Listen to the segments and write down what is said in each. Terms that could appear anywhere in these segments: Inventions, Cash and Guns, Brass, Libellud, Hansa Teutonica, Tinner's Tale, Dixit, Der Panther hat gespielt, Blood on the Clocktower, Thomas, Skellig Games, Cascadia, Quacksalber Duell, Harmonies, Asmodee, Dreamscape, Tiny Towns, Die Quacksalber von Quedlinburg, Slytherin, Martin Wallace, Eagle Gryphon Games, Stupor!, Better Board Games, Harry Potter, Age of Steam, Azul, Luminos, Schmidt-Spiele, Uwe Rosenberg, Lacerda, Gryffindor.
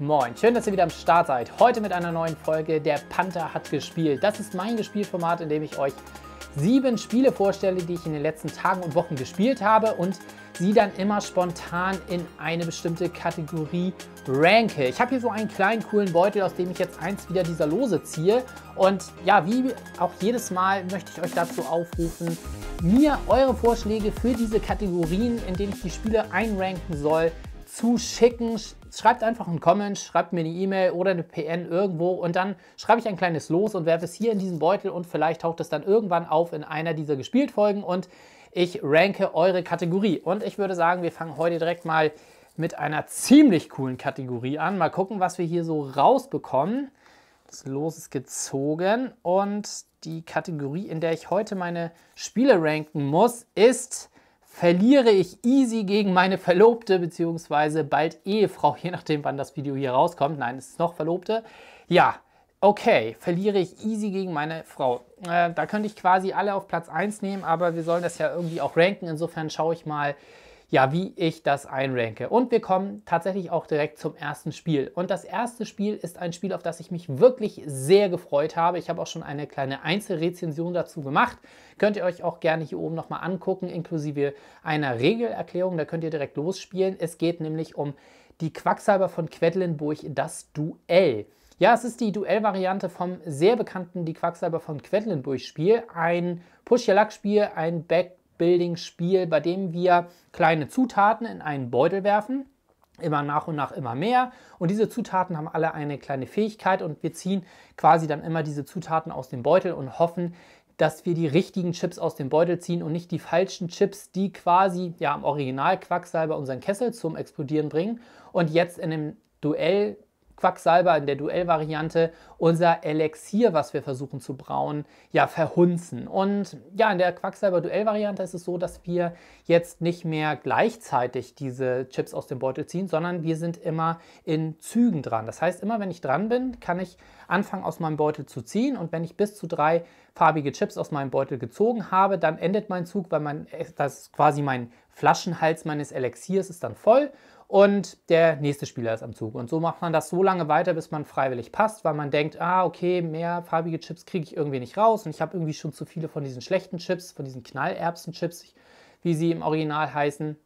Moin, schön, dass ihr wieder am Start seid. Heute mit einer neuen Folge Der Panther hat gespielt. Das ist mein Gespielformat, in dem ich euch 7 Spiele vorstelle, die ich in den letzten Tagen und Wochen gespielt habe und sie dann immer spontan in eine bestimmte Kategorie ranke. Ich habe hier so einen kleinen coolen Beutel, aus dem ich jetzt eins wieder dieser Lose ziehe. Und ja, wie auch jedes Mal möchte ich euch dazu aufrufen, mir eure Vorschläge für diese Kategorien, in denen ich die Spiele einranken soll, zu schicken. Schreibt einfach einen Comment, schreibt mir eine E-Mail oder eine PN irgendwo und dann schreibe ich ein kleines Los und werfe es hier in diesen Beutel und vielleicht taucht es dann irgendwann auf in einer dieser Gespielt-Folgen und ich ranke eure Kategorie. Und ich würde sagen, wir fangen heute direkt mal mit einer ziemlich coolen Kategorie an. Mal gucken, was wir hier so rausbekommen. Das Los ist gezogen und die Kategorie, in der ich heute meine Spiele ranken muss, ist... Verliere ich easy gegen meine Verlobte bzw. bald Ehefrau, je nachdem, wann das Video hier rauskommt. Nein, es ist noch Verlobte. Ja, okay, verliere ich easy gegen meine Frau. Da könnte ich quasi alle auf Platz 1 nehmen, aber wir sollen das ja irgendwie auch ranken. Insofern schaue ich mal, ja, wie ich das einranke. Und wir kommen tatsächlich auch direkt zum ersten Spiel. Und das erste Spiel ist ein Spiel, auf das ich mich wirklich sehr gefreut habe. Ich habe auch schon eine kleine Einzelrezension dazu gemacht. Könnt ihr euch auch gerne hier oben nochmal angucken, inklusive einer Regelerklärung. Da könnt ihr direkt losspielen. Es geht nämlich um die Quacksalber von Quedlinburg, das Duell. Ja, es ist die Duellvariante vom sehr bekannten Die Quacksalber von Quedlinburg Spiel. Ein Push-Your-Luck-Spiel, ein Backbuilding-Spiel, bei dem wir kleine Zutaten in einen Beutel werfen, immer nach und nach immer mehr. Und diese Zutaten haben alle eine kleine Fähigkeit und wir ziehen quasi dann immer diese Zutaten aus dem Beutel und hoffen, dass wir die richtigen Chips aus dem Beutel ziehen und nicht die falschen Chips, die quasi ja im Original Quacksalber unseren Kessel zum Explodieren bringen und jetzt in dem Duell Quacksalber in der Duellvariante unser Elixier, was wir versuchen zu brauen, ja, verhunzen. Und ja, in der Quacksalber-Duellvariante ist es so, dass wir jetzt nicht mehr gleichzeitig diese Chips aus dem Beutel ziehen, sondern wir sind immer in Zügen dran. Das heißt, immer wenn ich dran bin, kann ich anfangen, aus meinem Beutel zu ziehen und wenn ich bis zu 3 farbige Chips aus meinem Beutel gezogen habe, dann endet mein Zug, weil das ist quasi mein Flaschenhals meines Elixiers ist dann voll. Und der nächste Spieler ist am Zug. Und so macht man das so lange weiter, bis man freiwillig passt, weil man denkt, ah, okay, mehr farbige Chips kriege ich irgendwie nicht raus und ich habe irgendwie schon zu viele von diesen schlechten Chips, von diesen Knallerbsen-Chips, wie sie im Original heißen,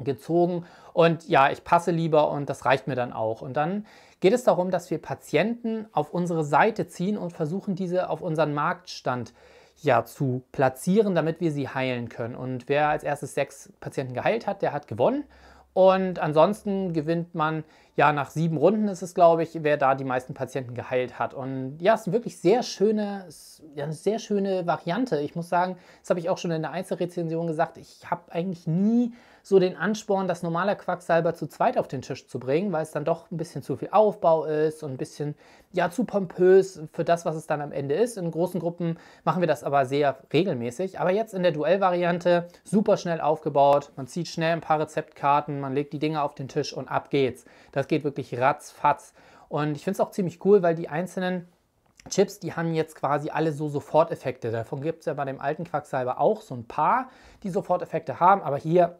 gezogen. Und ja, ich passe lieber und das reicht mir dann auch. Und dann geht es darum, dass wir Patienten auf unsere Seite ziehen und versuchen, diese auf unseren Marktstand zu ja, zu platzieren, damit wir sie heilen können. Und wer als erstes 6 Patienten geheilt hat, der hat gewonnen. Und ansonsten gewinnt man, ja, nach 7 Runden ist es, glaube ich, wer da die meisten Patienten geheilt hat. Und ja, es ist wirklich eine sehr schöne Variante. Ich muss sagen, das habe ich auch schon in der Einzelrezension gesagt, ich habe eigentlich nie so den Ansporn, das normale Quacksalber zu zweit auf den Tisch zu bringen, weil es dann doch ein bisschen zu viel Aufbau ist und ein bisschen, ja, zu pompös für das, was es dann am Ende ist. In großen Gruppen machen wir das aber sehr regelmäßig. Aber jetzt in der Duellvariante super schnell aufgebaut. Man zieht schnell ein paar Rezeptkarten, man legt die Dinge auf den Tisch und ab geht's. Das geht wirklich ratzfatz. Und ich finde es auch ziemlich cool, weil die einzelnen Chips, die haben jetzt quasi alle so Soforteffekte. Davon gibt es ja bei dem alten Quacksalber auch so ein paar, die Soforteffekte haben. Aber hier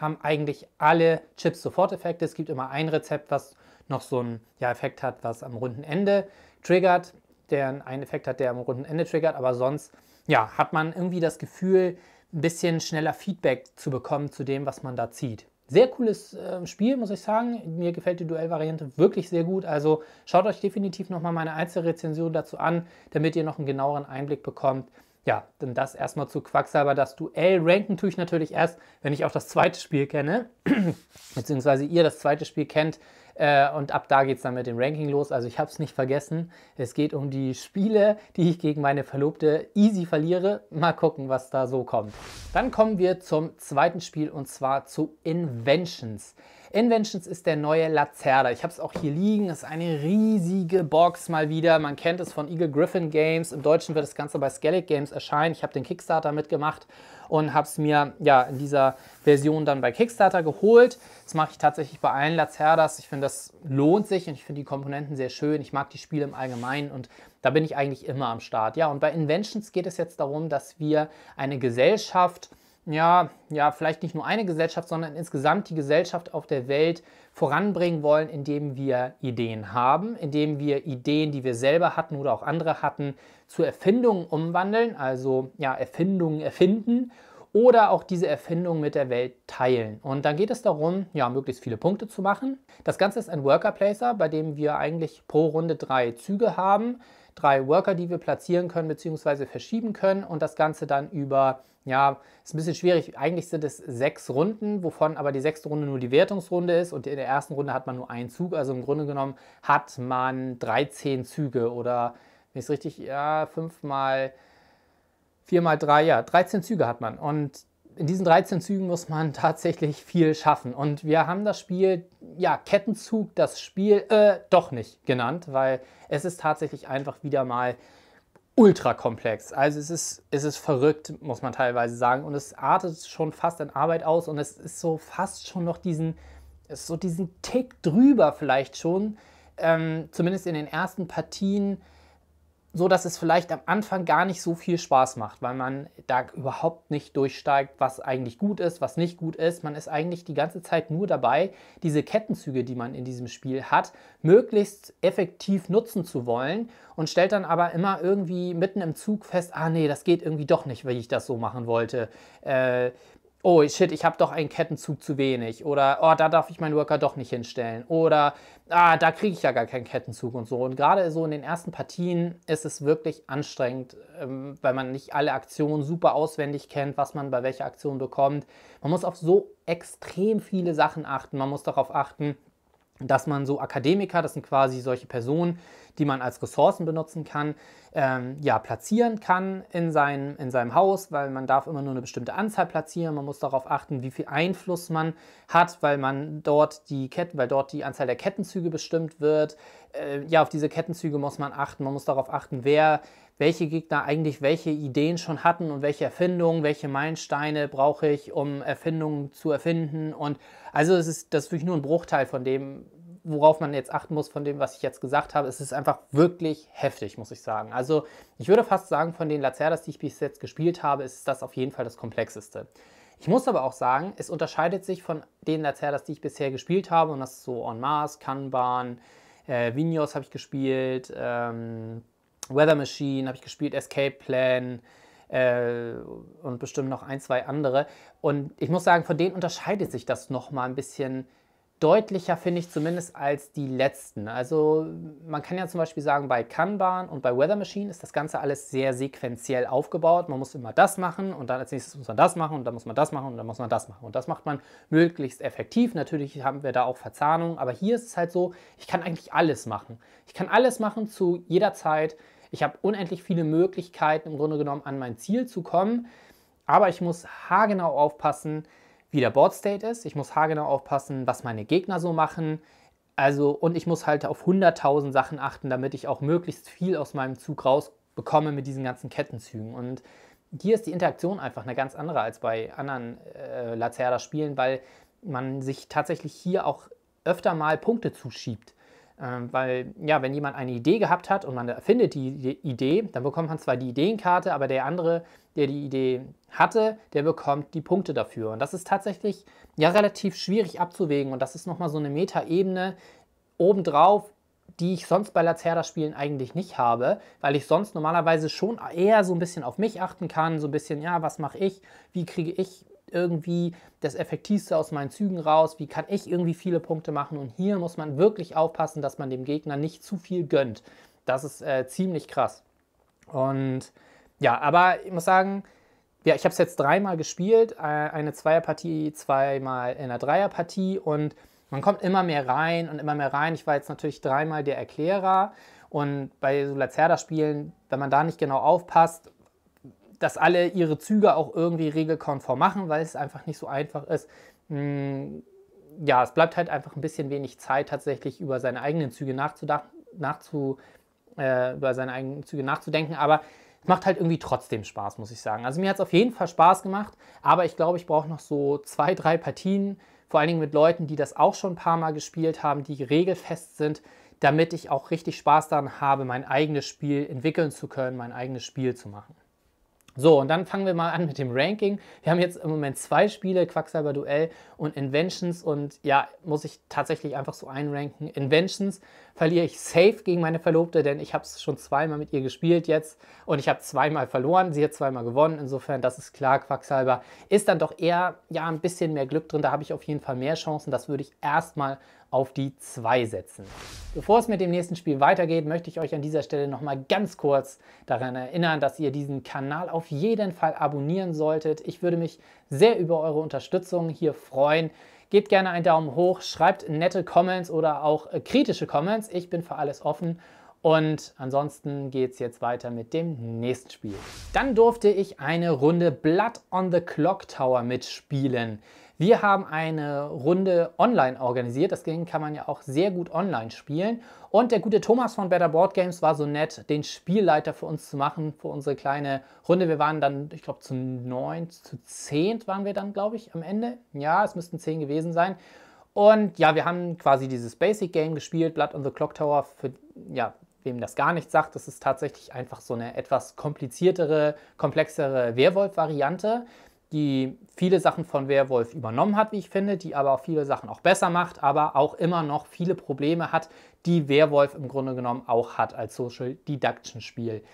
haben eigentlich alle Chips Soforteffekte. Es gibt immer ein Rezept, was noch so einen, ja, Effekt hat, was am runden Ende triggert. Der einen Effekt hat, der am runden Ende triggert. Aber sonst, ja, hat man irgendwie das Gefühl, ein bisschen schneller Feedback zu bekommen zu dem, was man da zieht. Sehr cooles Spiel, muss ich sagen. Mir gefällt die Duellvariante wirklich sehr gut. Also schaut euch definitiv nochmal meine Einzelrezension dazu an, damit ihr noch einen genaueren Einblick bekommt. Ja, denn das erstmal zu Quacksalber. Das Duell ranken tue ich natürlich erst, wenn ich auch das zweite Spiel kenne, beziehungsweise ihr das zweite Spiel kennt. Und ab da geht es dann mit dem Ranking los. Also ich habe es nicht vergessen. Es geht um die Spiele, die ich gegen meine Verlobte easy verliere. Mal gucken, was da so kommt. Dann kommen wir zum zweiten Spiel und zwar zu Inventions. Inventions ist der neue Lacerda. Ich habe es auch hier liegen. Das ist eine riesige Box mal wieder. Man kennt es von Eagle Gryphon Games. Im Deutschen wird das Ganze bei Skellig Games erscheinen. Ich habe den Kickstarter mitgemacht und habe es mir ja in dieser Version dann bei Kickstarter geholt. Das mache ich tatsächlich bei allen Lacerdas. Ich finde, das lohnt sich und ich finde die Komponenten sehr schön. Ich mag die Spiele im Allgemeinen und da bin ich eigentlich immer am Start. Ja, und bei Inventions geht es jetzt darum, dass wir eine Gesellschaft ja, vielleicht nicht nur eine Gesellschaft, sondern insgesamt die Gesellschaft auf der Welt voranbringen wollen, indem wir Ideen haben, indem wir Ideen, die wir selber hatten oder auch andere hatten, zu Erfindungen umwandeln, also ja, Erfindungen erfinden oder auch diese Erfindungen mit der Welt teilen. Und dann geht es darum, ja, möglichst viele Punkte zu machen. Das Ganze ist ein Worker Placer, bei dem wir eigentlich pro Runde 3 Züge haben, 3 Worker, die wir platzieren können bzw. verschieben können und das Ganze dann über, ja, ist ein bisschen schwierig, eigentlich sind es 6 Runden, wovon aber die 6. Runde nur die Wertungsrunde ist und in der ersten Runde hat man nur einen Zug, also im Grunde genommen hat man 13 Züge oder, wenn ich es richtig, ja, 5 mal 4 mal 3, ja, 13 Züge hat man und in diesen 13 Zügen muss man tatsächlich viel schaffen und wir haben das Spiel, ja, Kettenzug, das Spiel doch nicht genannt, weil es ist tatsächlich einfach wieder mal ultra komplex. Also es ist verrückt, muss man teilweise sagen und es artet schon fast in Arbeit aus und es ist so fast schon noch diesen Tick drüber vielleicht schon, zumindest in den ersten Partien, so dass es vielleicht am Anfang gar nicht so viel Spaß macht, weil man da überhaupt nicht durchsteigt, was eigentlich gut ist, was nicht gut ist. Man ist eigentlich die ganze Zeit nur dabei, diese Kettenzüge, die man in diesem Spiel hat, möglichst effektiv nutzen zu wollen und stellt dann aber immer irgendwie mitten im Zug fest, ah nee, das geht irgendwie doch nicht, wie ich das so machen wollte. Oh shit, ich habe doch einen Kettenzug zu wenig oder oh, da darf ich meinen Worker doch nicht hinstellen oder ah, da kriege ich ja gar keinen Kettenzug und so. Und gerade so in den ersten Partien ist es wirklich anstrengend, weil man nicht alle Aktionen super auswendig kennt, was man bei welcher Aktion bekommt. Man muss auf so extrem viele Sachen achten, man muss darauf achten, dass man so Akademiker, das sind quasi solche Personen, die man als Ressourcen benutzen kann, ja, platzieren kann in seinem Haus, weil man darf immer nur eine bestimmte Anzahl platzieren. Man muss darauf achten, wie viel Einfluss man hat, weil man dort die Anzahl der Kettenzüge bestimmt wird. Ja, auf diese Kettenzüge muss man achten. Man muss darauf achten, welche Gegner eigentlich welche Ideen schon hatten und welche Erfindungen, welche Meilensteine brauche ich, um Erfindungen zu erfinden. Und also das ist wirklich nur ein Bruchteil von dem, worauf man jetzt achten muss, von dem, was ich jetzt gesagt habe. Es ist einfach wirklich heftig, muss ich sagen. Also ich würde fast sagen, von den Lacerdas, die ich bis jetzt gespielt habe, ist das auf jeden Fall das Komplexeste. Ich muss aber auch sagen, es unterscheidet sich von den Lacerdas, die ich bisher gespielt habe. Und das ist so En Masse, Kanban, Vinos habe ich gespielt, Weather Machine habe ich gespielt, Escape Plan und bestimmt noch 1, 2 andere. Und ich muss sagen, von denen unterscheidet sich das nochmal ein bisschen deutlicher, finde ich, zumindest als die letzten. Also man kann ja zum Beispiel sagen, bei Kanban und bei Weather Machine ist das Ganze alles sehr sequenziell aufgebaut. Man muss immer das machen und dann als nächstes muss man das machen und dann muss man das machen und dann muss man das machen. Und das macht man möglichst effektiv. Natürlich haben wir da auch Verzahnungen, aber hier ist es halt so, ich kann eigentlich alles machen. Ich kann alles machen zu jeder Zeit. Ich habe unendlich viele Möglichkeiten, im Grunde genommen an mein Ziel zu kommen. Aber ich muss haargenau aufpassen, wie der Board State ist. Ich muss haargenau aufpassen, was meine Gegner so machen. Also, und ich muss halt auf 100.000 Sachen achten, damit ich auch möglichst viel aus meinem Zug rausbekomme mit diesen ganzen Kettenzügen. Und hier ist die Interaktion einfach eine ganz andere als bei anderen Lacerda-Spielen, weil man sich tatsächlich hier auch öfter mal Punkte zuschiebt. Weil, ja, wenn jemand eine Idee gehabt hat und man erfindet die Idee, dann bekommt man zwar die Ideenkarte, aber der andere, der die Idee hatte, der bekommt die Punkte dafür. Und das ist tatsächlich, ja, relativ schwierig abzuwägen. Und das ist nochmal so eine Meta-Ebene obendrauf, die ich sonst bei Lacerda-Spielen eigentlich nicht habe, weil ich sonst normalerweise schon eher so ein bisschen auf mich achten kann, so ein bisschen, ja, was mache ich, wie kriege ich irgendwie das Effektivste aus meinen Zügen raus, wie kann ich irgendwie viele Punkte machen und hier muss man wirklich aufpassen, dass man dem Gegner nicht zu viel gönnt. Das ist ziemlich krass. Und ja, aber ich muss sagen, ja, ich habe es jetzt 3 Mal gespielt, eine Zweierpartie, 2 Mal in einer Dreierpartie und man kommt immer mehr rein und immer mehr rein. Ich war jetzt natürlich 3 Mal der Erklärer und bei so Lacerda-Spielen, wenn man da nicht genau aufpasst, dass alle ihre Züge auch irgendwie regelkonform machen, weil es einfach nicht so einfach ist. Ja, es bleibt halt einfach ein bisschen wenig Zeit, tatsächlich über seine eigenen Züge nachzudenken, aber es macht halt irgendwie trotzdem Spaß, muss ich sagen. Also mir hat es auf jeden Fall Spaß gemacht, aber ich glaube, ich brauche noch so 2, 3 Partien, vor allen Dingen mit Leuten, die das auch schon ein paar Mal gespielt haben, die regelfest sind, damit ich auch richtig Spaß daran habe, mein eigenes Spiel entwickeln zu können, mein eigenes Spiel zu machen. So, und dann fangen wir mal an mit dem Ranking. Wir haben jetzt im Moment 2 Spiele, Quacksalber Duell und Inventions. Und ja, muss ich tatsächlich einfach so einranken. Inventions verliere ich safe gegen meine Verlobte, denn ich habe es schon zweimal mit ihr gespielt jetzt. Und ich habe zweimal verloren, sie hat zweimal gewonnen. Insofern, das ist klar, Quacksalber ist dann doch eher ja, ein bisschen mehr Glück drin. Da habe ich auf jeden Fall mehr Chancen. Das würde ich erstmal auf die 2 setzen. Bevor es mit dem nächsten Spiel weitergeht, möchte ich euch an dieser Stelle nochmal ganz kurz daran erinnern, dass ihr diesen Kanal auf jeden Fall abonnieren solltet. Ich würde mich sehr über eure Unterstützung hier freuen. Gebt gerne einen Daumen hoch, schreibt nette Comments oder auch kritische Comments. Ich bin für alles offen. Und ansonsten geht es jetzt weiter mit dem nächsten Spiel. Dann durfte ich eine Runde Blood on the Clocktower mitspielen. Wir haben eine Runde online organisiert, deswegen kann man ja auch sehr gut online spielen. Und der gute Thomas von Better Board Games war so nett, den Spielleiter für uns zu machen, für unsere kleine Runde. Wir waren dann, ich glaube, zu 10 waren wir dann, glaube ich, am Ende. Ja, es müssten 10 gewesen sein. Und ja, wir haben quasi dieses Basic Game gespielt, Blood on the Clocktower, für, ja, wem das gar nicht sagt, das ist tatsächlich einfach so eine etwas kompliziertere, komplexere Werwolf-Variante, die viele Sachen von Werwolf übernommen hat, wie ich finde, die aber auch viele Sachen auch besser macht, aber auch immer noch viele Probleme hat, die Werwolf im Grunde genommen auch hat als Social Deduction Spiel.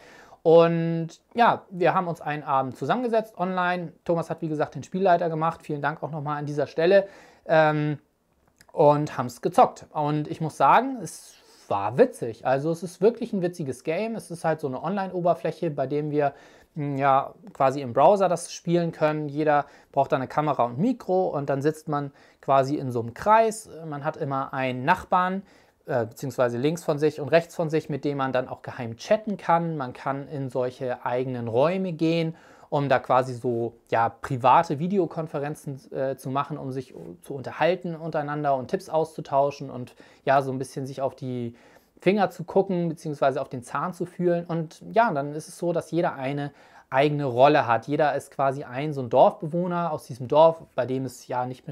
Und ja, wir haben uns einen Abend zusammengesetzt online. Thomas hat, wie gesagt, den Spielleiter gemacht. Vielen Dank auch nochmal an dieser Stelle. Und haben es gezockt. Und ich muss sagen, es war witzig. Also es ist wirklich ein witziges Game. Es ist halt so eine Online-Oberfläche, bei dem wir ja quasi im Browser das spielen können. Jeder braucht da eine Kamera und Mikro und dann sitzt man quasi in so einem Kreis. Man hat immer einen Nachbarn, beziehungsweise links von sich und rechts von sich, mit dem man dann auch geheim chatten kann. Man kann in solche eigenen Räume gehen, um da quasi so ja, private Videokonferenzen zu machen, um sich zu unterhalten untereinander und Tipps auszutauschen und ja, so ein bisschen sich auf die Finger zu gucken, beziehungsweise auf den Zahn zu fühlen. Und ja, dann ist es so, dass jeder eine eigene Rolle hat. Jeder ist quasi so ein Dorfbewohner aus diesem Dorf, bei dem es ja nicht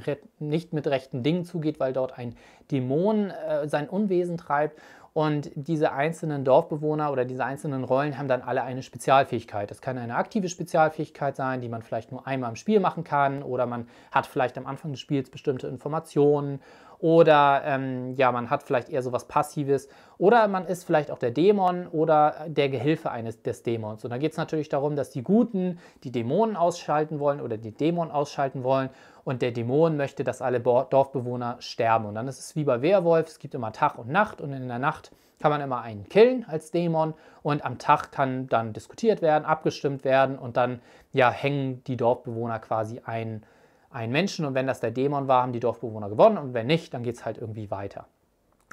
mit rechten Dingen zugeht, weil dort ein Dämon sein Unwesen treibt. Und diese einzelnen Dorfbewohner oder diese einzelnen Rollen haben dann alle eine Spezialfähigkeit. Das kann eine aktive Spezialfähigkeit sein, die man vielleicht nur einmal im Spiel machen kann, oder man hat vielleicht am Anfang des Spiels bestimmte Informationen, oder ja, man hat vielleicht eher so was Passives, oder man ist vielleicht auch der Dämon oder der Gehilfe des Dämons. Und da geht es natürlich darum, dass die Guten die Dämonen ausschalten wollen oder die Dämonen ausschalten wollen. Und der Dämon möchte, dass alle Dorfbewohner sterben. Und dann ist es wie bei Werwolf, es gibt immer Tag und Nacht. Und in der Nacht kann man immer einen killen als Dämon. Und am Tag kann dann diskutiert werden, abgestimmt werden. Und dann ja, hängen die Dorfbewohner quasi einen Menschen. Und wenn das der Dämon war, haben die Dorfbewohner gewonnen. Und wenn nicht, dann geht es halt irgendwie weiter.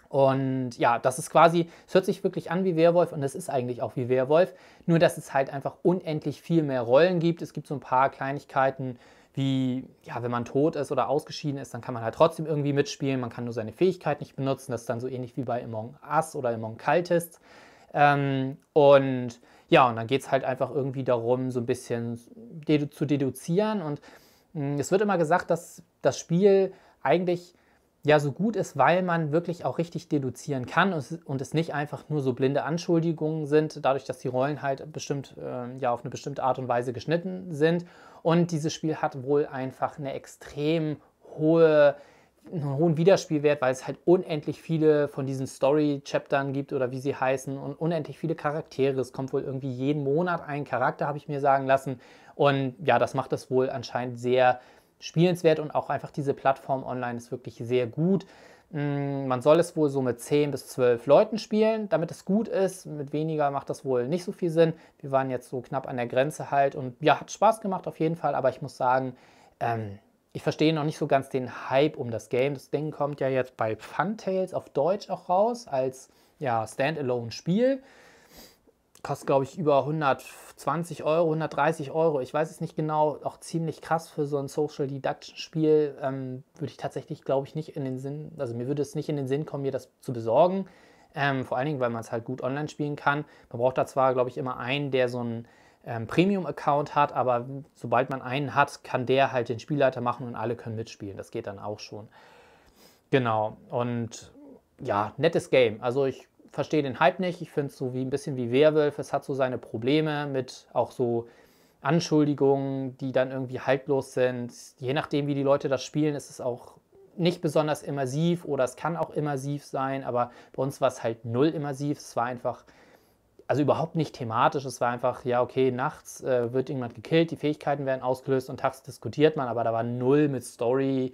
Und ja, das ist quasi, es hört sich wirklich an wie Werwolf und es ist eigentlich auch wie Werwolf. Nur, dass es halt einfach unendlich viel mehr Rollen gibt. Es gibt so ein paar Kleinigkeiten, wie, ja, wenn man tot ist oder ausgeschieden ist, dann kann man halt trotzdem irgendwie mitspielen, man kann nur seine Fähigkeit nicht benutzen, das ist dann so ähnlich wie bei Among Us oder Among Cultists. Und ja, und dann geht es halt einfach irgendwie darum, so ein bisschen zu deduzieren, und es wird immer gesagt, dass das Spiel eigentlich ja so gut ist, weil man wirklich auch richtig deduzieren kann und es nicht einfach nur so blinde Anschuldigungen sind, dadurch, dass die Rollen halt bestimmt ja auf eine bestimmte Art und Weise geschnitten sind. Und dieses Spiel hat wohl einfach eine extrem einen hohen Wiederspielwert, weil es halt unendlich viele von diesen Story-Chaptern gibt oder wie sie heißen und unendlich viele Charaktere. Es kommt wohl irgendwie jeden Monat ein Charakter, habe ich mir sagen lassen. Und ja, das macht es wohl anscheinend sehr spielenswert, und auch einfach diese Plattform online ist wirklich sehr gut. Man soll es wohl so mit 10 bis 12 Leuten spielen, damit es gut ist. Mit weniger macht das wohl nicht so viel Sinn. Wir waren jetzt so knapp an der Grenze halt, und ja, hat Spaß gemacht auf jeden Fall, aber ich muss sagen, ich verstehe noch nicht so ganz den Hype um das Game. Das Ding kommt ja jetzt bei Fun Tales auf Deutsch auch raus, als ja, Standalone-Spiel. Kostet, glaube ich, über 120 Euro, 130 Euro. Ich weiß es nicht genau, auch ziemlich krass für so ein Social Deduction Spiel. Würde ich tatsächlich, glaube ich, nicht in den Sinn, also mir würde es nicht in den Sinn kommen, mir das zu besorgen. Vor allen Dingen, weil man es halt gut online spielen kann. Man braucht da zwar, glaube ich, immer einen, der so einen Premium-Account hat, aber sobald man einen hat, kann der halt den Spielleiter machen und alle können mitspielen. Das geht dann auch schon. Genau, und ja, nettes Game. Also ich verstehe den Hype nicht. Ich finde es so wie ein bisschen wie Werwolf. Es hat so seine Probleme mit auch so Anschuldigungen, die dann irgendwie haltlos sind. Je nachdem, wie die Leute das spielen, ist es auch nicht besonders immersiv oder es kann auch immersiv sein, aber bei uns war es halt null immersiv. Es war einfach, also überhaupt nicht thematisch, es war einfach, ja okay, nachts wird irgendjemand gekillt, die Fähigkeiten werden ausgelöst und tags diskutiert man, aber da war null mit Story,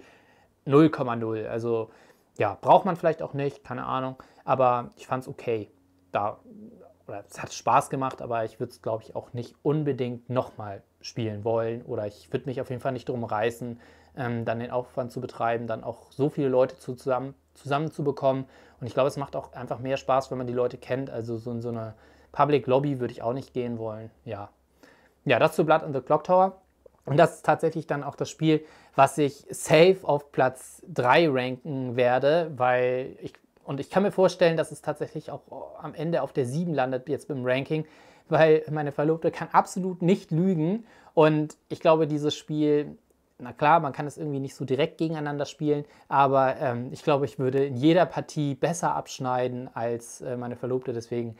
0,0. Also ja, braucht man vielleicht auch nicht, keine Ahnung, aber ich fand es okay. Da, oder es hat Spaß gemacht, aber ich würde es, glaube ich, auch nicht unbedingt nochmal spielen wollen oder ich würde mich auf jeden Fall nicht drum reißen, dann den Aufwand zu betreiben, dann auch so viele Leute zusammenzubekommen. Und ich glaube, es macht auch einfach mehr Spaß, wenn man die Leute kennt. Also so in so eine Public Lobby würde ich auch nicht gehen wollen. Ja, ja, das zu Blood on the Clocktower. Und das ist tatsächlich dann auch das Spiel, was ich safe auf Platz 3 ranken werde, weil ich, und ich kann mir vorstellen, dass es tatsächlich auch am Ende auf der 7 landet jetzt beim Ranking, weil meine Verlobte kann absolut nicht lügen. Und ich glaube, dieses Spiel, na klar, man kann es irgendwie nicht so direkt gegeneinander spielen, aber ich glaube, ich würde in jeder Partie besser abschneiden als meine Verlobte, deswegen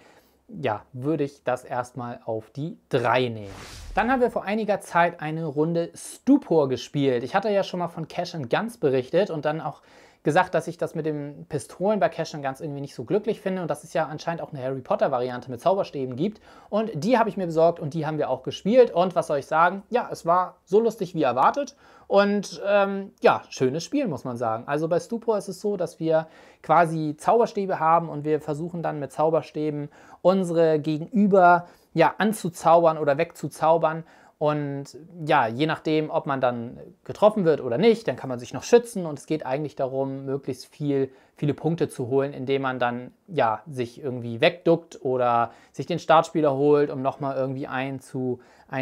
ja, würde ich das erstmal auf die 3 nehmen. Dann haben wir vor einiger Zeit eine Runde Stupor gespielt. Ich hatte ja schon mal von Cash and Guns berichtet und dann auch gesagt, dass ich das mit den Pistolen bei Cash and Guns irgendwie nicht so glücklich finde und dass es ja anscheinend auch eine Harry Potter Variante mit Zauberstäben gibt und die habe ich mir besorgt und die haben wir auch gespielt und was soll ich sagen, ja, es war so lustig wie erwartet und ja, schönes Spiel, muss man sagen. Also bei Stupor ist es so, dass wir quasi Zauberstäbe haben und wir versuchen dann mit Zauberstäben unsere Gegenüber ja anzuzaubern oder wegzuzaubern. Und ja, je nachdem, ob man dann getroffen wird oder nicht, dann kann man sich noch schützen und es geht eigentlich darum, möglichst viele Punkte zu holen, indem man dann ja sich irgendwie wegduckt oder sich den Startspieler holt, um nochmal irgendwie einen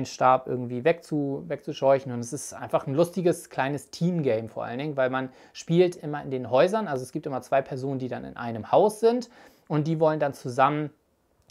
Stab irgendwie wegzuscheuchen. Und es ist einfach ein lustiges, kleines Teamgame vor allen Dingen, weil man spielt immer in den Häusern, also es gibt immer 2 Personen, die dann in einem Haus sind und die wollen dann zusammen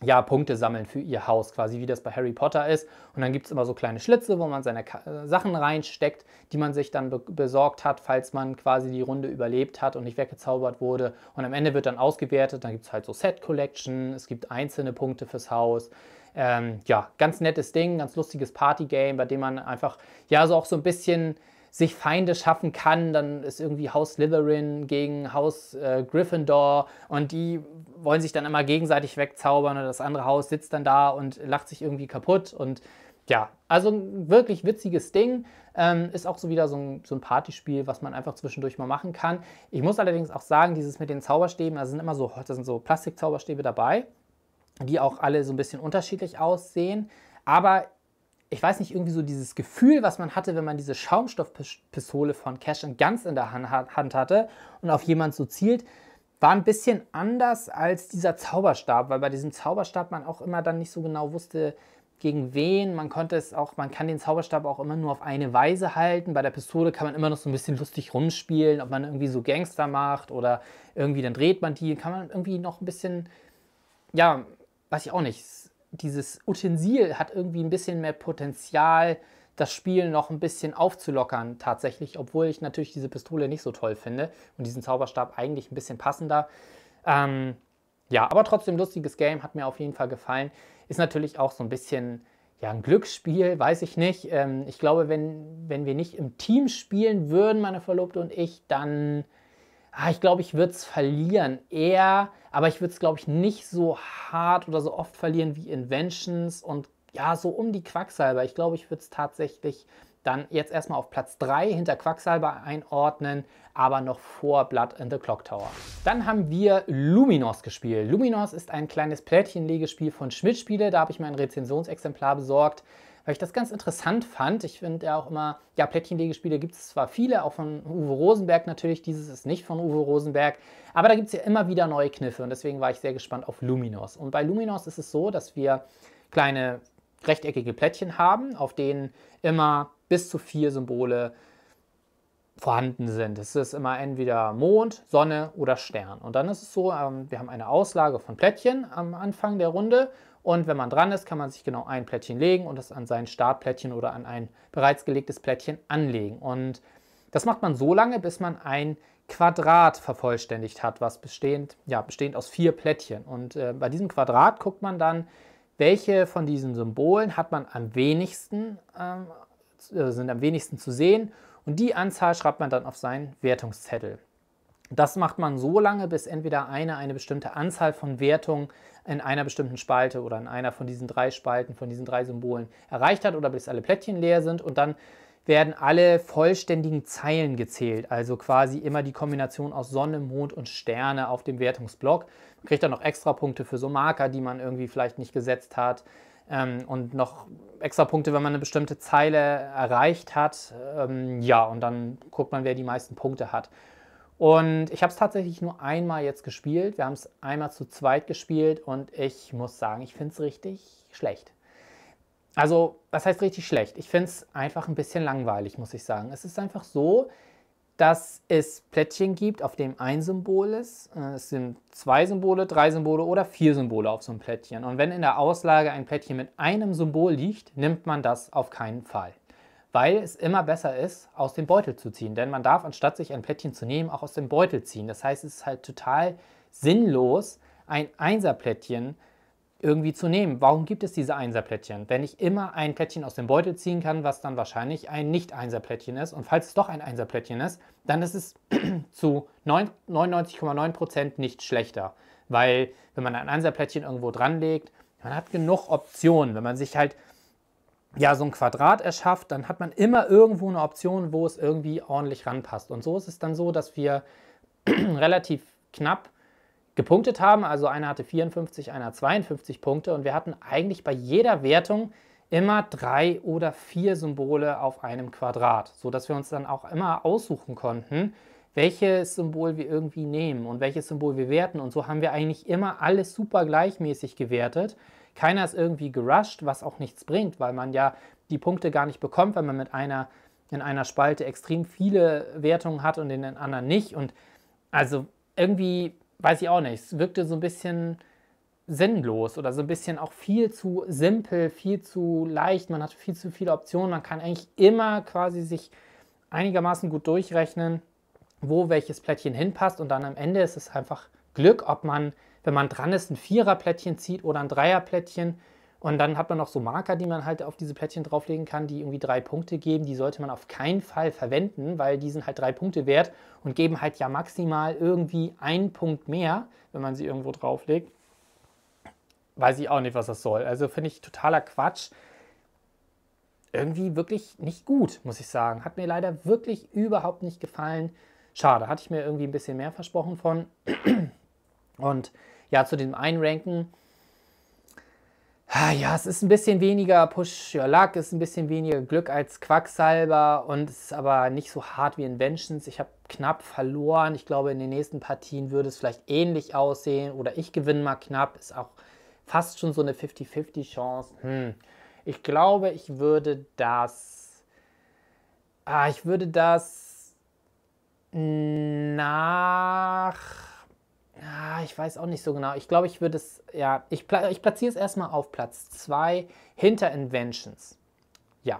ja, Punkte sammeln für ihr Haus, quasi wie das bei Harry Potter ist. Und dann gibt es immer so kleine Schlitze, wo man seine Sachen reinsteckt, die man sich dann besorgt hat, falls man quasi die Runde überlebt hat und nicht weggezaubert wurde. Und am Ende wird dann ausgewertet, dann gibt es halt so Set Collection, es gibt einzelne Punkte fürs Haus. Ja, ganz nettes Ding, ganz lustiges Partygame, bei dem man einfach, ja, so auch so ein bisschen sich Feinde schaffen kann, dann ist irgendwie Haus Slytherin gegen Haus Gryffindor und die wollen sich dann immer gegenseitig wegzaubern und das andere Haus sitzt dann da und lacht sich irgendwie kaputt und ja, also ein wirklich witziges Ding, ist auch so wieder so ein Partyspiel, was man einfach zwischendurch mal machen kann. Ich muss allerdings auch sagen, dieses mit den Zauberstäben, also sind immer so, da sind so Plastikzauberstäbe dabei, die auch alle so ein bisschen unterschiedlich aussehen, aber ich weiß nicht, irgendwie so dieses Gefühl, was man hatte, wenn man diese Schaumstoffpistole von Cash and Guns in der Hand hatte und auf jemanden so zielt, war ein bisschen anders als dieser Zauberstab, weil bei diesem Zauberstab man auch immer dann nicht so genau wusste, gegen wen. Man konnte es auch, man kann den Zauberstab auch immer nur auf eine Weise halten. Bei der Pistole kann man immer noch so ein bisschen lustig rumspielen, ob man irgendwie so Gangster macht oder irgendwie dann dreht man die, kann man irgendwie noch ein bisschen, ja, weiß ich auch nicht. Dieses Utensil hat irgendwie ein bisschen mehr Potenzial, das Spiel noch ein bisschen aufzulockern tatsächlich, obwohl ich natürlich diese Pistole nicht so toll finde und diesen Zauberstab eigentlich ein bisschen passender. Ja, aber trotzdem lustiges Game, hat mir auf jeden Fall gefallen. Ist natürlich auch so ein bisschen ja, ein Glücksspiel, weiß ich nicht. Ich glaube, wenn wir nicht im Team spielen würden, meine Verlobte und ich, dann... ich glaube, ich würde es verlieren eher, aber ich würde es, glaube ich, nicht so hart oder so oft verlieren wie Inventions und ja, so um die Quacksalber. Ich glaube, ich würde es tatsächlich dann jetzt erstmal auf Platz 3 hinter Quacksalber einordnen, aber noch vor Blood on the Clocktower. Dann haben wir Luminos gespielt. Luminos ist ein kleines Plättchenlegespiel von Schmidt-Spiele. Da habe ich mir ein Rezensionsexemplar besorgt, weil ich das ganz interessant fand. Ich finde ja auch immer, ja, Plättchenlegespiele gibt es zwar viele, auch von Uwe Rosenberg natürlich, dieses ist nicht von Uwe Rosenberg, aber da gibt es ja immer wieder neue Kniffe und deswegen war ich sehr gespannt auf Luminos. Und bei Luminos ist es so, dass wir kleine rechteckige Plättchen haben, auf denen immer bis zu 4 Symbole vorhanden sind. Es ist immer entweder Mond, Sonne oder Stern. Und dann ist es so, wir haben eine Auslage von Plättchen am Anfang der Runde. Und wenn man dran ist, kann man sich genau ein Plättchen legen und das an sein Startplättchen oder an ein bereits gelegtes Plättchen anlegen. Und das macht man so lange, bis man ein Quadrat vervollständigt hat, was bestehend aus 4 Plättchen. Und bei diesem Quadrat guckt man dann, welche von diesen Symbolen hat man am wenigsten, sind am wenigsten zu sehen, und die Anzahl schreibt man dann auf seinen Wertungszettel. Das macht man so lange, bis entweder eine bestimmte Anzahl von Wertungen in einer bestimmten Spalte oder in einer von diesen drei Spalten, von diesen drei Symbolen erreicht hat, oder bis alle Plättchen leer sind, und dann werden alle vollständigen Zeilen gezählt, also quasi immer die Kombination aus Sonne, Mond und Sterne auf dem Wertungsblock. Man kriegt dann noch extra Punkte für so Marker, die man irgendwie vielleicht nicht gesetzt hat, und noch extra Punkte, wenn man eine bestimmte Zeile erreicht hat. Ja, und dann guckt man, wer die meisten Punkte hat. Und ich habe es tatsächlich nur einmal jetzt gespielt. Wir haben es einmal zu zweit gespielt und ich muss sagen, ich finde es richtig schlecht. Also, was heißt richtig schlecht? Ich finde es einfach ein bisschen langweilig, muss ich sagen. Es ist einfach so, dass es Plättchen gibt, auf dem ein Symbol ist. Es sind 2 Symbole, 3 Symbole oder 4 Symbole auf so einem Plättchen. Und wenn in der Auslage ein Plättchen mit einem Symbol liegt, nimmt man das auf keinen Fall. Weil es immer besser ist, aus dem Beutel zu ziehen. Denn man darf, anstatt sich ein Plättchen zu nehmen, auch aus dem Beutel ziehen. Das heißt, es ist halt total sinnlos, ein Einserplättchen irgendwie zu nehmen. Warum gibt es diese Einserplättchen? Wenn ich immer ein Plättchen aus dem Beutel ziehen kann, was dann wahrscheinlich ein Nicht-Einserplättchen ist, und falls es doch ein Einserplättchen ist, dann ist es zu 99,9% nicht schlechter. Weil, wenn man ein Einserplättchen irgendwo dran legt, man hat genug Optionen. Wenn man sich halt ja so ein Quadrat erschafft, dann hat man immer irgendwo eine Option, wo es irgendwie ordentlich ranpasst. Und so ist es dann so, dass wir relativ knapp gepunktet haben, also einer hatte 54, einer 52 Punkte, und wir hatten eigentlich bei jeder Wertung immer 3 oder 4 Symbole auf einem Quadrat, sodass wir uns dann auch immer aussuchen konnten, welches Symbol wir irgendwie nehmen und welches Symbol wir werten, und so haben wir eigentlich immer alles super gleichmäßig gewertet. Keiner ist irgendwie gerusht, was auch nichts bringt, weil man ja die Punkte gar nicht bekommt, wenn man mit in einer Spalte extrem viele Wertungen hat und in den anderen nicht, und also irgendwie weiß ich auch nicht, es wirkte so ein bisschen sinnlos oder so ein bisschen auch viel zu simpel, viel zu leicht, man hat viel zu viele Optionen, man kann eigentlich immer quasi sich einigermaßen gut durchrechnen, wo welches Plättchen hinpasst, und dann am Ende ist es einfach Glück, ob man, wenn man dran ist, ein 4er-Plättchen zieht oder ein 3er-Plättchen, und dann hat man noch so Marker, die man halt auf diese Plättchen drauflegen kann, die irgendwie 3 Punkte geben, die sollte man auf keinen Fall verwenden, weil die sind halt 3 Punkte wert und geben halt ja maximal irgendwie 1 Punkt mehr, wenn man sie irgendwo drauflegt. Weiß ich auch nicht, was das soll. Also finde ich totaler Quatsch. Irgendwie wirklich nicht gut, muss ich sagen. Hat mir leider wirklich überhaupt nicht gefallen. Schade, hatte ich mir irgendwie ein bisschen mehr versprochen von. Und ja, zu dem Einranken. Ja, es ist ein bisschen weniger Push Your Luck, ist ein bisschen weniger Glück als Quacksalber, und es ist aber nicht so hart wie Inventions. Ich habe knapp verloren. Ich glaube, in den nächsten Partien würde es vielleicht ähnlich aussehen, oder ich gewinne mal knapp. Ist auch fast schon so eine 50-50 Chance. Ich glaube, ich würde das... ich würde das nach... ich weiß auch nicht so genau. Ich glaube, ich würde es, ja, ich platziere es erstmal auf Platz 2 hinter Inventions. Ja,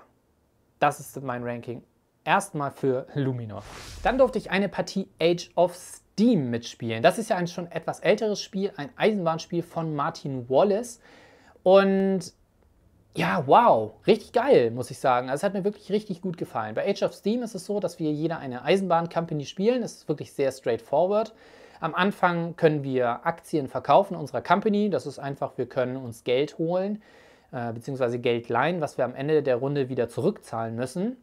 das ist mein Ranking. Erstmal für Luminos. Dann durfte ich eine Partie Age of Steam mitspielen. Das ist ja ein schon etwas älteres Spiel, ein Eisenbahnspiel von Martin Wallace. Und ja, wow, richtig geil, muss ich sagen. Also es hat mir wirklich richtig gut gefallen. Bei Age of Steam ist es so, dass wir jeder eine Eisenbahn-Company spielen. Es ist wirklich sehr straightforward. Am Anfang können wir Aktien verkaufen unserer Company, das ist einfach, wir können uns Geld holen, beziehungsweise Geld leihen, was wir am Ende der Runde wieder zurückzahlen müssen.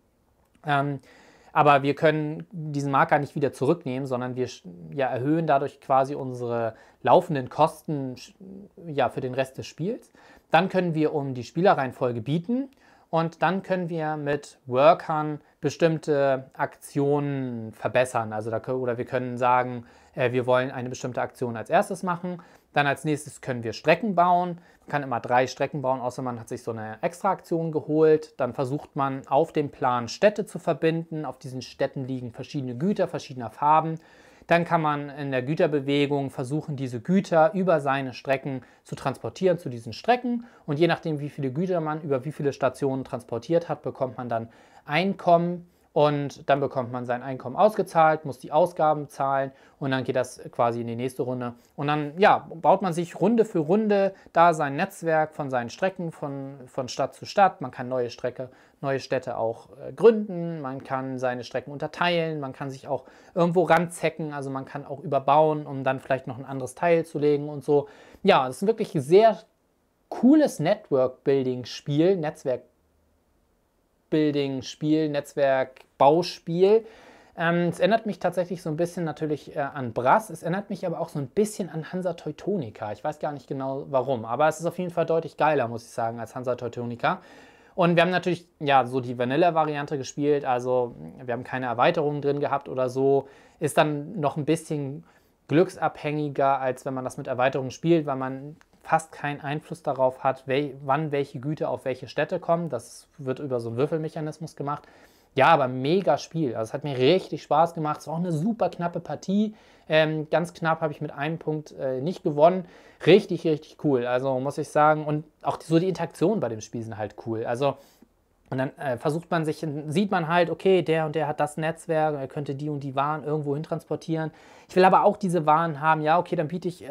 Aber wir können diesen Marker nicht wieder zurücknehmen, sondern wir ja, erhöhen dadurch quasi unsere laufenden Kosten ja, für den Rest des Spiels. Dann können wir um die Spielerreihenfolge bieten. Und dann können wir mit Workern bestimmte Aktionen verbessern. Also oder wir können sagen, wir wollen eine bestimmte Aktion als erstes machen. Dann als nächstes können wir Strecken bauen. Man kann immer 3 Strecken bauen, außer man hat sich so eine Extra-Aktion geholt. Dann versucht man auf dem Plan Städte zu verbinden. Auf diesen Städten liegen verschiedene Güter verschiedener Farben. Dann kann man in der Güterbewegung versuchen, diese Güter über seine Strecken zu transportieren zu diesen Strecken. Und je nachdem, wie viele Güter man über wie viele Stationen transportiert hat, bekommt man dann Einkommen Und dann bekommt man sein Einkommen ausgezahlt, muss die Ausgaben zahlen und dann geht das quasi in die nächste Runde. Und dann ja, baut man sich Runde für Runde da sein Netzwerk von seinen Strecken von Stadt zu Stadt. Man kann neue Städte auch gründen, man kann seine Strecken unterteilen, man kann sich auch irgendwo ranzecken, also man kann auch überbauen, um dann vielleicht noch ein anderes Teil zu legen und so. Ja, das ist wirklich ein sehr cooles Network-Building-Spiel, Netzwerkbauspiel. Es erinnert mich tatsächlich so ein bisschen natürlich an Brass, es erinnert mich aber auch so ein bisschen an Hansa Teutonica. Ich weiß gar nicht genau warum, aber es ist auf jeden Fall deutlich geiler, muss ich sagen, als Hansa Teutonica. Und wir haben natürlich ja so die Vanilla-Variante gespielt, also wir haben keine Erweiterungen drin gehabt oder so. Ist dann noch ein bisschen glücksabhängiger, als wenn man das mit Erweiterungen spielt, weil man fast keinen Einfluss darauf hat, wann welche Güter auf welche Städte kommen. Das wird über so einen Würfelmechanismus gemacht. Ja, aber mega Spiel. Also es hat mir richtig Spaß gemacht. Es war auch eine super knappe Partie. Ganz knapp habe ich mit einem Punkt nicht gewonnen. Richtig, richtig cool. Also muss ich sagen. Und auch so die Interaktionen bei dem Spiel sind halt cool. Also und dann versucht man sich, sieht man halt, okay, der und der hat das Netzwerk, er könnte die und die Waren irgendwo hin transportieren. Ich will aber auch diese Waren haben. Ja, okay, dann biete ich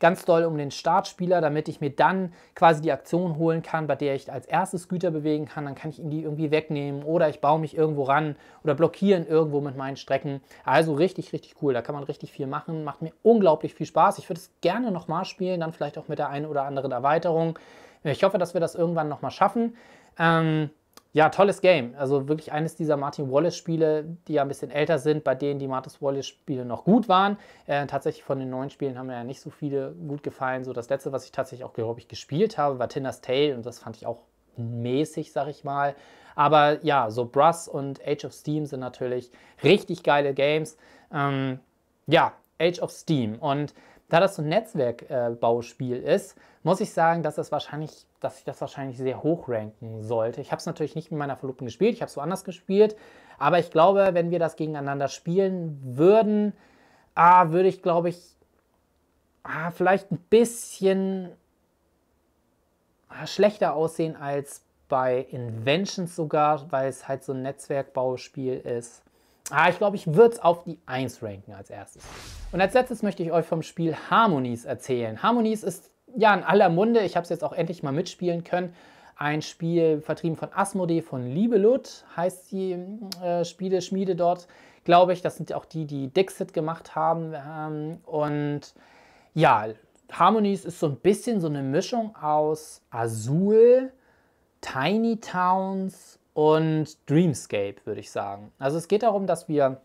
ganz doll um den Startspieler, damit ich mir dann quasi die Aktion holen kann, bei der ich als erstes Güter bewegen kann, dann kann ich ihn die irgendwie wegnehmen oder ich baue mich irgendwo ran oder blockieren irgendwo mit meinen Strecken. Also richtig, richtig cool, da kann man richtig viel machen, macht mir unglaublich viel Spaß. Ich würde es gerne nochmal spielen, dann vielleicht auch mit der einen oder anderen Erweiterung. Ich hoffe, dass wir das irgendwann nochmal schaffen. Ja, tolles Game. Also wirklich eines dieser Martin Wallace-Spiele, die ja ein bisschen älter sind, bei denen die Martin Wallace-Spiele noch gut waren. Tatsächlich von den neuen Spielen haben mir ja nicht so viele gut gefallen. So das letzte, was ich tatsächlich auch, glaube ich, gespielt habe, war Tinner's Tale und das fand ich auch mäßig, sag ich mal. Aber ja, so Brass und Age of Steam sind natürlich richtig geile Games. Ja, Age of Steam. Und da das so ein Netzwerkbauspiel ist, muss ich sagen, dass ich das wahrscheinlich sehr hoch ranken sollte. Ich habe es natürlich nicht mit meiner Verlobten gespielt, ich habe es woanders gespielt, aber ich glaube, wenn wir das gegeneinander spielen würden, würde ich, glaube ich, vielleicht ein bisschen schlechter aussehen als bei Inventions sogar, weil es halt so ein Netzwerkbauspiel ist. Ich glaube, ich würde es auf die 1 ranken als erstes. Und als letztes möchte ich euch vom Spiel Harmonies erzählen. Harmonies ist ja in aller Munde, ich habe es jetzt auch endlich mal mitspielen können. Ein Spiel vertrieben von Asmodee, von Libellud, heißt die Spieleschmiede dort, glaube ich. Das sind auch die, die Dixit gemacht haben. Und ja, Harmonies ist so ein bisschen so eine Mischung aus Azul, Tiny Towns und Dreamscape, würde ich sagen. Also es geht darum, dass wir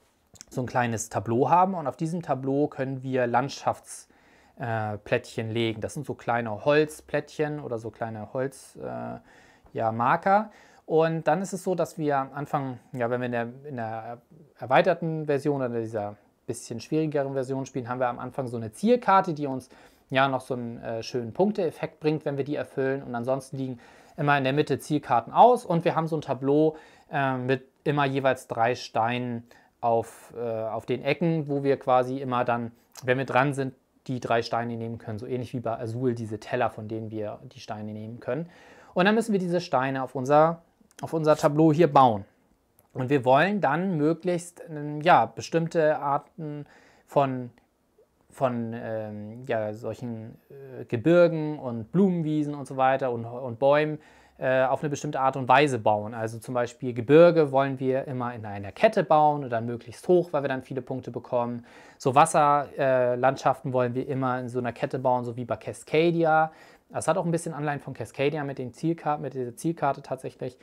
so ein kleines Tableau haben und auf diesem Tableau können wir Landschaftsplättchen legen. Das sind so kleine Holzplättchen oder so kleine Holzmarker. Und dann ist es so, dass wir am Anfang, ja, wenn wir in der erweiterten Version oder dieser bisschen schwierigeren Version spielen, haben wir am Anfang so eine Zielkarte, die uns ja noch so einen schönen Punkteeffekt bringt, wenn wir die erfüllen. Und ansonsten liegen immer in der Mitte Zielkarten aus und wir haben so ein Tableau mit immer jeweils 3 Steinen auf den Ecken, wo wir quasi immer dann, wenn wir dran sind, die 3 Steine nehmen können. So ähnlich wie bei Azul, diese Teller, von denen wir die Steine nehmen können. Und dann müssen wir diese Steine auf unser Tableau hier bauen. Und wir wollen dann möglichst ja, bestimmte Arten von solchen Gebirgen und Blumenwiesen und so weiter und Bäumen auf eine bestimmte Art und Weise bauen. Also zum Beispiel Gebirge wollen wir immer in einer Kette bauen und dann möglichst hoch, weil wir dann viele Punkte bekommen. So Wasserlandschaften wollen wir immer in so einer Kette bauen, so wie bei Cascadia. Das hat auch ein bisschen Anleihen von Cascadia mit dieser Zielkarte tatsächlich.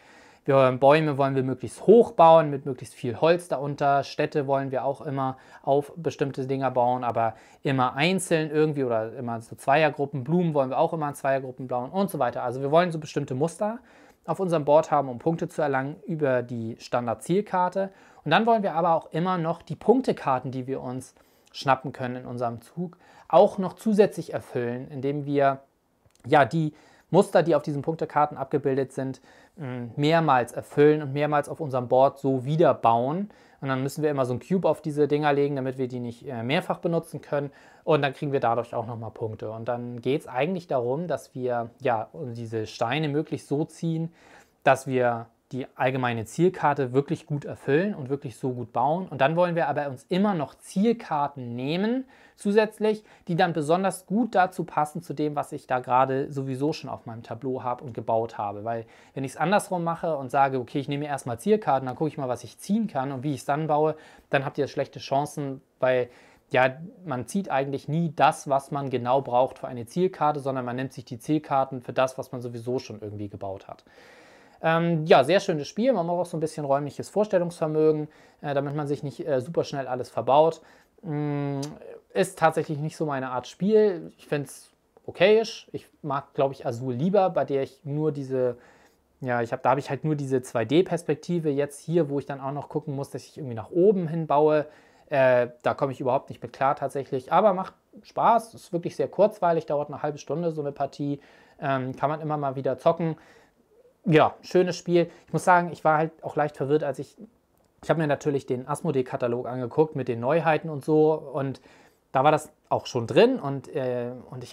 Bäume wollen wir möglichst hoch bauen, mit möglichst viel Holz darunter. Städte wollen wir auch immer auf bestimmte Dinger bauen, aber immer einzeln irgendwie oder immer so Zweiergruppen. Blumen wollen wir auch immer in Zweiergruppen bauen und so weiter. Also wir wollen so bestimmte Muster auf unserem Board haben, um Punkte zu erlangen über die Standard-Zielkarte. Und dann wollen wir aber auch immer noch die Punktekarten, die wir uns schnappen können in unserem Zug, auch noch zusätzlich erfüllen, indem wir ja die Muster, die auf diesen Punktekarten abgebildet sind, mehrmals erfüllen und mehrmals auf unserem Board so wieder bauen. Und dann müssen wir immer so einen Cube auf diese Dinger legen, damit wir die nicht mehrfach benutzen können. Und dann kriegen wir dadurch auch nochmal Punkte. Und dann geht es eigentlich darum, dass wir ja, diese Steine möglichst so ziehen, dass wir die allgemeine Zielkarte wirklich gut erfüllen und wirklich so gut bauen. Und dann wollen wir aber uns immer noch Zielkarten nehmen zusätzlich, die dann besonders gut dazu passen zu dem, was ich da gerade sowieso schon auf meinem Tableau habe und gebaut habe. Weil wenn ich es andersrum mache und sage, okay, ich nehme mir erstmal Zielkarten, dann gucke ich mal, was ich ziehen kann und wie ich es dann baue, dann habt ihr schlechte Chancen, weil ja, man zieht eigentlich nie das, was man genau braucht für eine Zielkarte, sondern man nimmt sich die Zielkarten für das, was man sowieso schon irgendwie gebaut hat. Ja, sehr schönes Spiel. Man braucht auch so ein bisschen räumliches Vorstellungsvermögen, damit man sich nicht super schnell alles verbaut. Ist tatsächlich nicht so meine Art Spiel. Ich finde es okayisch. Ich mag, glaube ich, Azul lieber, bei der ich nur diese, ja, da habe ich halt nur diese 2D-Perspektive. Jetzt hier, wo ich dann auch noch gucken muss, dass ich irgendwie nach oben hin baue, da komme ich überhaupt nicht mit klar tatsächlich. Aber macht Spaß. Ist wirklich sehr kurzweilig. Dauert eine halbe Stunde so eine Partie. Kann man immer mal wieder zocken. Ja, schönes Spiel. Ich muss sagen, ich war halt auch leicht verwirrt, als ich habe mir natürlich den Asmodee-Katalog angeguckt mit den Neuheiten und so, und da war das auch schon drin, und ich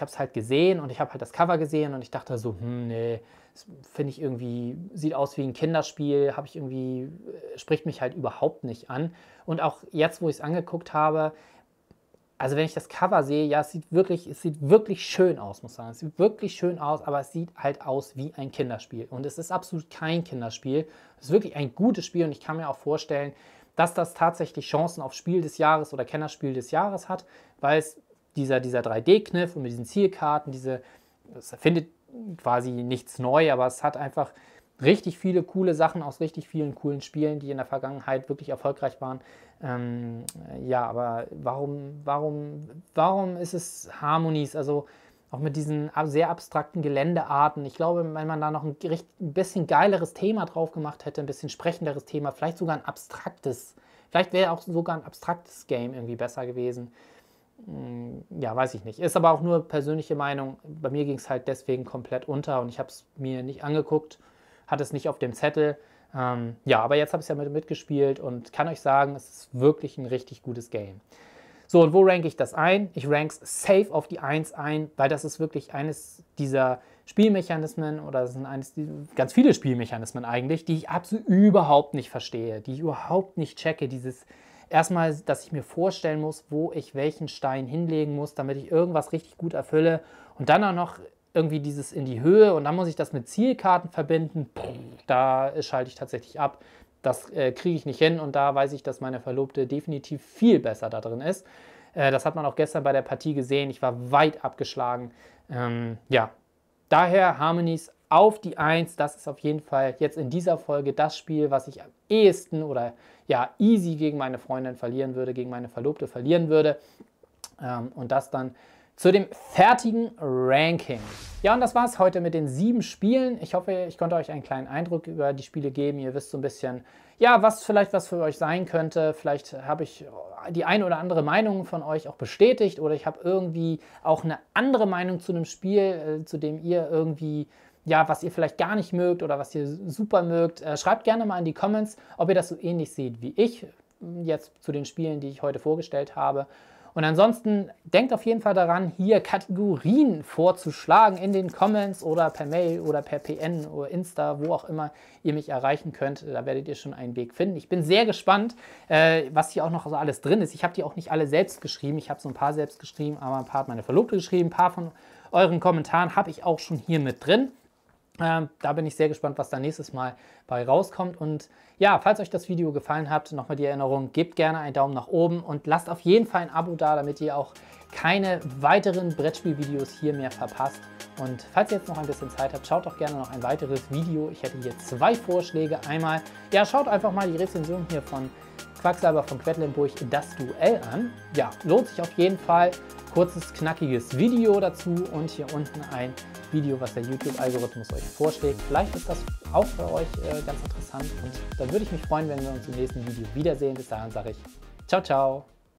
habe es halt gesehen und ich habe halt das Cover gesehen und ich dachte so, nee, das finde ich irgendwie, sieht aus wie ein Kinderspiel, habe ich irgendwie, spricht mich halt überhaupt nicht an. Und auch jetzt, wo ich es angeguckt habe, also wenn ich das Cover sehe, ja, es sieht wirklich schön aus, muss ich sagen. Es sieht wirklich schön aus, aber es sieht halt aus wie ein Kinderspiel. Und es ist absolut kein Kinderspiel. Es ist wirklich ein gutes Spiel, und ich kann mir auch vorstellen, dass das tatsächlich Chancen auf Spiel des Jahres oder Kennerspiel des Jahres hat, weil es dieser 3D-Kniff und mit diesen Zielkarten, es erfindet quasi nichts neu, aber es hat einfach richtig viele coole Sachen aus richtig vielen coolen Spielen, die in der Vergangenheit wirklich erfolgreich waren. Ja, aber warum ist es Harmonies? Also auch mit diesen sehr abstrakten Geländearten. Ich glaube, wenn man da noch ein bisschen geileres Thema drauf gemacht hätte, ein bisschen sprechenderes Thema, vielleicht sogar ein abstraktes, vielleicht wäre auch sogar ein abstraktes Game irgendwie besser gewesen. Ja, weiß ich nicht. Ist aber auch nur persönliche Meinung. Bei mir ging es halt deswegen komplett unter und ich habe es mir nicht angeguckt. Hat es nicht auf dem Zettel. Ja, aber jetzt habe ich es ja mitgespielt und kann euch sagen, es ist wirklich ein richtig gutes Game. So, und wo ranke ich das ein? Ich ranke es safe auf die 1 ein, weil das ist wirklich eines dieser Spielmechanismen, oder das sind ganz viele Spielmechanismen eigentlich, die ich absolut überhaupt nicht verstehe, die ich überhaupt nicht checke. Dieses erstmal, dass ich mir vorstellen muss, wo ich welchen Stein hinlegen muss, damit ich irgendwas richtig gut erfülle, und dann auch noch irgendwie dieses in die Höhe, und dann muss ich das mit Zielkarten verbinden. Da schalte ich tatsächlich ab. Das kriege ich nicht hin, und da weiß ich, dass meine Verlobte definitiv viel besser da drin ist. Das hat man auch gestern bei der Partie gesehen. Ich war weit abgeschlagen. Ja, daher Harmonies auf die 1. Das ist auf jeden Fall jetzt in dieser Folge das Spiel, was ich am ehesten oder ja easy gegen meine Freundin verlieren würde, gegen meine Verlobte verlieren würde. Und das dann zu dem fertigen Ranking. Ja, und das war es heute mit den 7 Spielen. Ich hoffe, ich konnte euch einen kleinen Eindruck über die Spiele geben. Ihr wisst so ein bisschen, ja, was für euch sein könnte. Vielleicht habe ich die eine oder andere Meinung von euch auch bestätigt, oder ich habe irgendwie auch eine andere Meinung zu einem Spiel, zu dem ihr irgendwie, ja, was ihr vielleicht gar nicht mögt oder was ihr super mögt. Schreibt gerne mal in die Comments, ob ihr das so ähnlich seht wie ich jetzt zu den Spielen, die ich heute vorgestellt habe. Und ansonsten denkt auf jeden Fall daran, hier Kategorien vorzuschlagen in den Comments oder per Mail oder per PN oder Insta, wo auch immer ihr mich erreichen könnt. Da werdet ihr schon einen Weg finden. Ich bin sehr gespannt, was hier auch noch so alles drin ist. Ich habe die auch nicht alle selbst geschrieben. Ich habe so ein paar selbst geschrieben, aber ein paar hat meine Verlobte geschrieben. Ein paar von euren Kommentaren habe ich auch schon hier mit drin. Da bin ich sehr gespannt, was da nächstes Mal bei rauskommt. Und ja, falls euch das Video gefallen hat, nochmal die Erinnerung, gebt gerne einen Daumen nach oben und lasst auf jeden Fall ein Abo da, damit ihr auch keine weiteren Brettspielvideos hier mehr verpasst. Und falls ihr jetzt noch ein bisschen Zeit habt, schaut doch gerne noch ein weiteres Video. Ich hätte hier 2 Vorschläge. Einmal, ja, schaut einfach mal die Rezension hier von Quacksalber von Quedlinburg, das Duell, an. Ja, lohnt sich auf jeden Fall. Kurzes, knackiges Video dazu und hier unten ein Video, was der YouTube-Algorithmus euch vorschlägt. Vielleicht ist das auch für euch ganz interessant, und dann würde ich mich freuen, wenn wir uns im nächsten Video wiedersehen. Bis dahin sage ich ciao, ciao.